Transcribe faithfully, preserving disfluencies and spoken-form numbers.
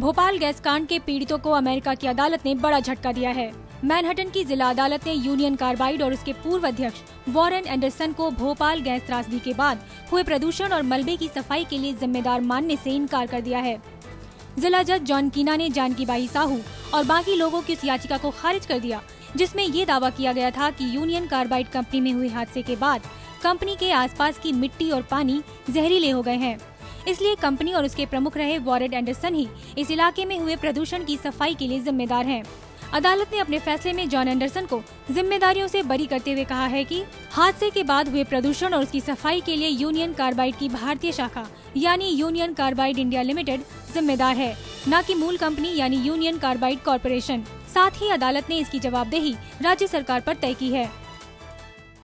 Bhopal gas कांड के पीड़ितों को अमेरिका की अदालत ने बड़ा झटका दिया है। मैनहट्टन की जिला अदालत ने यूनियन कार्बाइड और उसके पूर्व अध्यक्ष वॉरेन एंडरसन को भोपाल गैस त्रासदी के बाद हुए प्रदूषण और मलबे की सफाई के लिए जिम्मेदार मानने से इनकार कर दिया है। जिला जज जॉन कीना ने जानकी बाई साहू और बाकी लोगों की उस याचिका को खारिज कर दिया जिसमें ये दावा किया गया था कि यूनियन कार्बाइड कंपनी में हुए हादसे के बाद कंपनी के आसपास की मिट्टी और पानी जहरीले हो गए हैं, इसलिए कंपनी और उसके प्रमुख रहे वॉरेन एंडरसन ही इस इलाके में हुए प्रदूषण की सफाई के लिए जिम्मेदार हैं। अदालत ने अपने फैसले में जॉन एंडरसन को जिम्मेदारियों से बरी करते हुए कहा है कि हादसे के बाद हुए प्रदूषण और उसकी सफाई के लिए यूनियन कार्बाइड की भारतीय शाखा यानी यूनियन कार्बाइड इंडिया लिमिटेड जिम्मेदार है, न कि मूल कंपनी यानी यूनियन कार्बाइड कॉर्पोरेशन। साथ ही अदालत ने इसकी जवाबदेही राज्य सरकार पर तय की है।